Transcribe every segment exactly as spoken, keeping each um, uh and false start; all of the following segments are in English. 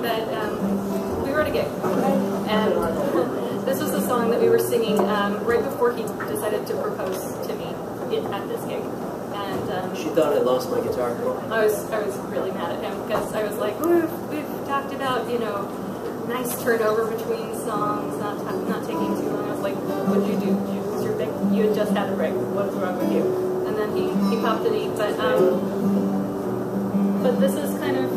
song that um, we wrote a gig, and this was the song that we were singing um, right before he decided to propose to me at this gig. And um, she thought I lost my guitar. I was I was really mad at him because I was like, we've, we've talked about, you know, nice turnover between songs, not not taking too long. I was like, what'd you do? Did you lose your break? You had just had a break. What's wrong with you? And then he he popped a knee, but um, but this is kind of.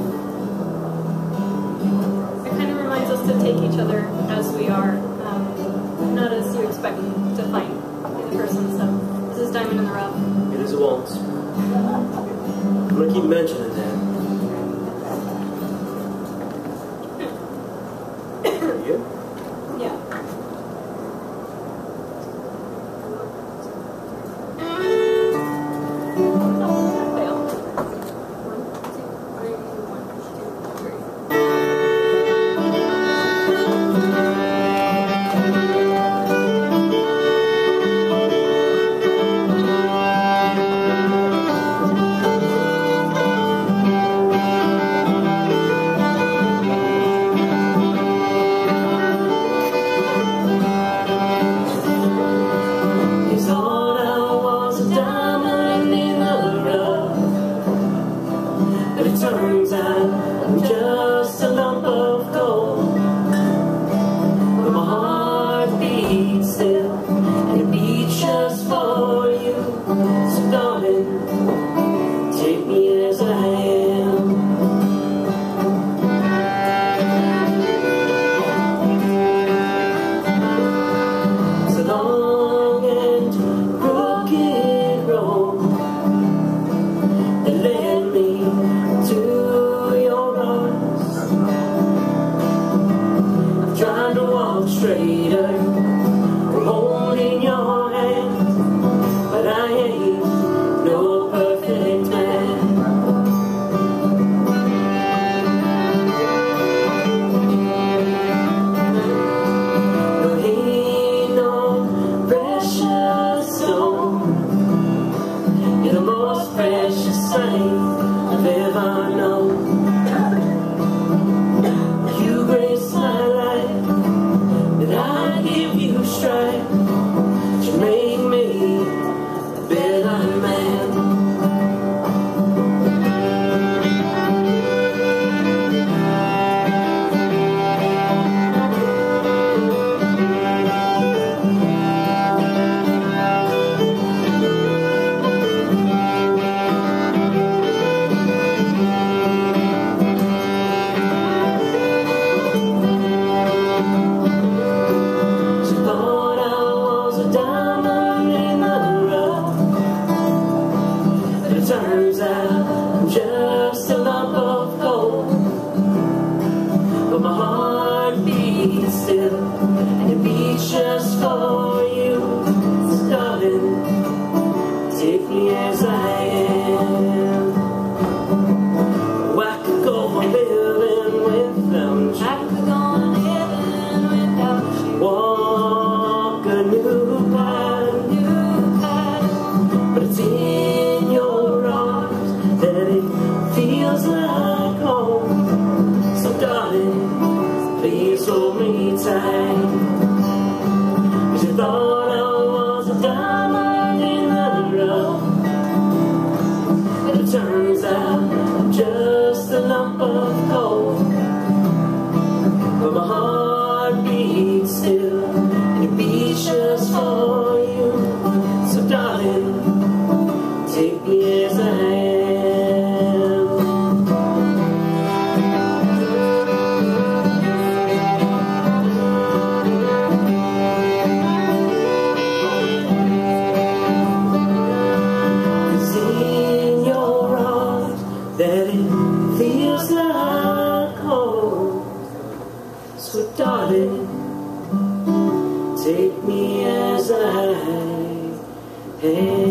To take each other as we are, um, not as you expect to find in a person. So this is Diamond in the Rough. It is a waltz. I'm gonna keep mentioning that. You? Yeah. Turns out I'm just a lump of gold, but my heart beats still, and it beats just for you. So darling, take me as I am. It's a long and crooked road that led me to your arms. I'm trying to walk straighter, I'm holding your hand, but I ain't no perfect man. There ain't no precious stone, you're the most precious thing I've ever known. You grace my life, but I give you strife to make me a better man. Turns out I'm just a lump of gold, but my heart beats still, and it beats just for you. So darling, take me as I am. Oh, I could go on living without you. I could go on living without you. Walk a new path, new path, but it's in like home. So darling, please hold me tight, 'cause you thought I was a diamond in the rough, but it turns out I'm just a lump of coal. But my heart beats still, and it beats just for you. So darling, take me as I am. That it feels like home. So darling, take me as I am.